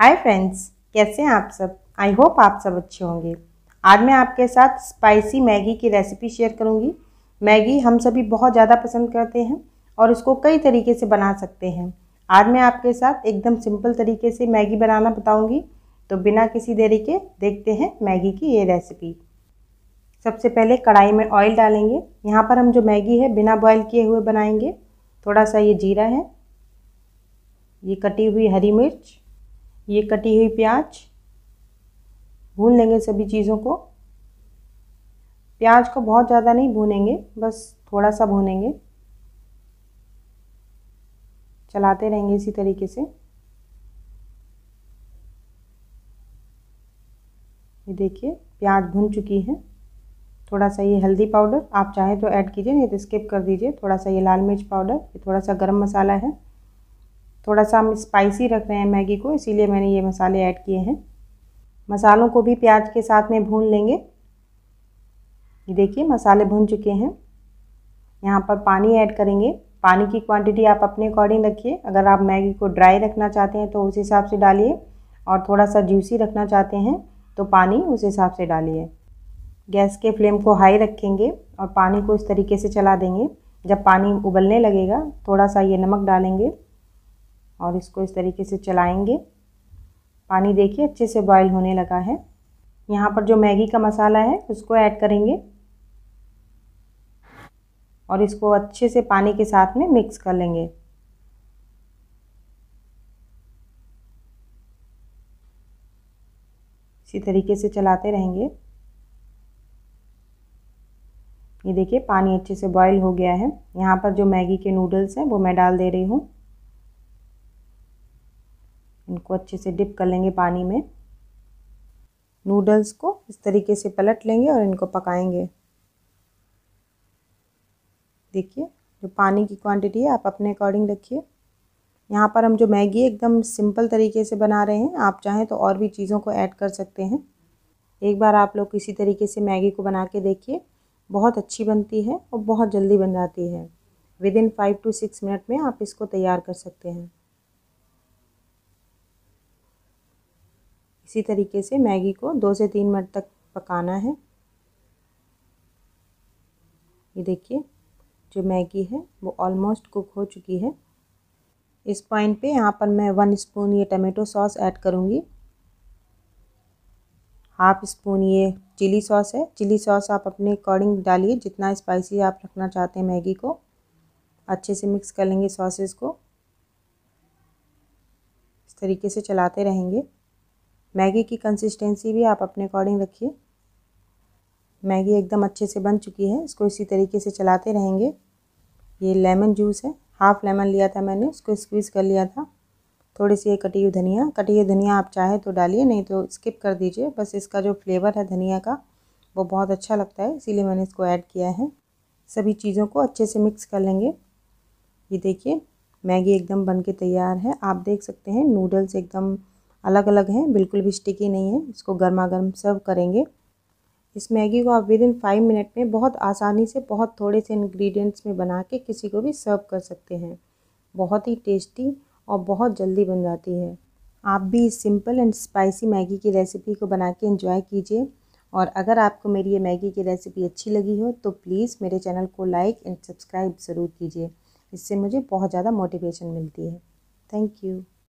Hi friends, कैसे हैं आप सब। आई होप आप सब अच्छे होंगे। आज मैं आपके साथ स्पाइसी मैगी की रेसिपी शेयर करूंगी। मैगी हम सभी बहुत ज़्यादा पसंद करते हैं और इसको कई तरीके से बना सकते हैं। आज मैं आपके साथ एकदम सिंपल तरीके से मैगी बनाना बताऊंगी, तो बिना किसी देरी के देखते हैं मैगी की ये रेसिपी। सबसे पहले कढ़ाई में ऑयल डालेंगे। यहाँ पर हम जो मैगी है बिना बॉयल किए हुए बनाएंगे। थोड़ा सा ये जीरा है, ये कटी हुई हरी मिर्च, ये कटी हुई प्याज। भून लेंगे सभी चीज़ों को। प्याज को बहुत ज़्यादा नहीं भूनेंगे, बस थोड़ा सा भूनेंगे। चलाते रहेंगे इसी तरीके से। ये देखिए प्याज भून चुकी है। थोड़ा सा ये हल्दी पाउडर आप चाहे तो ऐड कीजिए, नहीं तो स्किप कर दीजिए। थोड़ा सा ये लाल मिर्च पाउडर, ये थोड़ा सा गरम मसाला है। थोड़ा सा हम स्पाइसी रख रहे हैं मैगी को, इसीलिए मैंने ये मसाले ऐड किए हैं। मसालों को भी प्याज के साथ में भून लेंगे। ये देखिए मसाले भून चुके हैं। यहाँ पर पानी ऐड करेंगे। पानी की क्वांटिटी आप अपने अकॉर्डिंग रखिए। अगर आप मैगी को ड्राई रखना चाहते हैं तो उस हिसाब से डालिए, और थोड़ा सा जूसी रखना चाहते हैं तो पानी उस हिसाब से डालिए। गैस के फ्लेम को हाई रखेंगे और पानी को इस तरीके से चला देंगे। जब पानी उबलने लगेगा थोड़ा सा ये नमक डालेंगे और इसको इस तरीके से चलाएंगे। पानी देखिए अच्छे से बॉयल होने लगा है। यहाँ पर जो मैगी का मसाला है उसको ऐड करेंगे और इसको अच्छे से पानी के साथ में मिक्स कर लेंगे। इसी तरीके से चलाते रहेंगे। ये देखिए पानी अच्छे से बॉयल हो गया है। यहाँ पर जो मैगी के नूडल्स हैं वो मैं डाल दे रही हूँ। इनको अच्छे से डिप कर लेंगे पानी में। नूडल्स को इस तरीके से पलट लेंगे और इनको पकाएंगे। देखिए जो पानी की क्वांटिटी है आप अपने अकॉर्डिंग रखिए। यहाँ पर हम जो मैगी एकदम सिंपल तरीके से बना रहे हैं, आप चाहें तो और भी चीज़ों को ऐड कर सकते हैं। एक बार आप लोग इसी तरीके से मैगी को बना के देखिए, बहुत अच्छी बनती है और बहुत जल्दी बन जाती है। विदिन 5 से 6 मिनट में आप इसको तैयार कर सकते हैं। इसी तरीके से मैगी को 2 से 3 मिनट तक पकाना है। ये देखिए जो मैगी है वो ऑलमोस्ट कुक हो चुकी है। इस पॉइंट पे यहाँ पर मैं 1 स्पून ये टमेटो सॉस ऐड करूँगी। 1/2 स्पून ये चिली सॉस है। चिली सॉस आप अपने अकॉर्डिंग डालिए, जितना स्पाइसी आप रखना चाहते हैं मैगी को। अच्छे से मिक्स कर लेंगे सॉसेस को। इस तरीके से चलाते रहेंगे। मैगी की कंसिस्टेंसी भी आप अपने अकॉर्डिंग रखिए। मैगी एकदम अच्छे से बन चुकी है। इसको इसी तरीके से चलाते रहेंगे। ये लेमन जूस है, 1/2 लेमन लिया था मैंने, उसको स्क्वीज़ कर लिया था। थोड़ी सी ये कटी हुई धनिया, आप चाहे तो डालिए, नहीं तो स्किप कर दीजिए। बस इसका जो फ्लेवर है धनिया का वो बहुत अच्छा लगता है, इसीलिए मैंने इसको ऐड किया है। सभी चीज़ों को अच्छे से मिक्स कर लेंगे। ये देखिए मैगी एकदम बन के तैयार है। आप देख सकते हैं नूडल्स एकदम अलग अलग हैं, बिल्कुल भी स्टिकी नहीं है। इसको गर्मा गर्म सर्व करेंगे। इस मैगी को आप विदिन 5 मिनट में बहुत आसानी से बहुत थोड़े से इंग्रेडिएंट्स में बना के किसी को भी सर्व कर सकते हैं। बहुत ही टेस्टी और बहुत जल्दी बन जाती है। आप भी इस सिंपल एंड स्पाइसी मैगी की रेसिपी को बना के एंजॉय कीजिए। और अगर आपको मेरी ये मैगी की रेसिपी अच्छी लगी हो तो प्लीज़ मेरे चैनल को लाइक एंड सब्सक्राइब ज़रूर कीजिए। इससे मुझे बहुत ज़्यादा मोटिवेशन मिलती है। Thank you.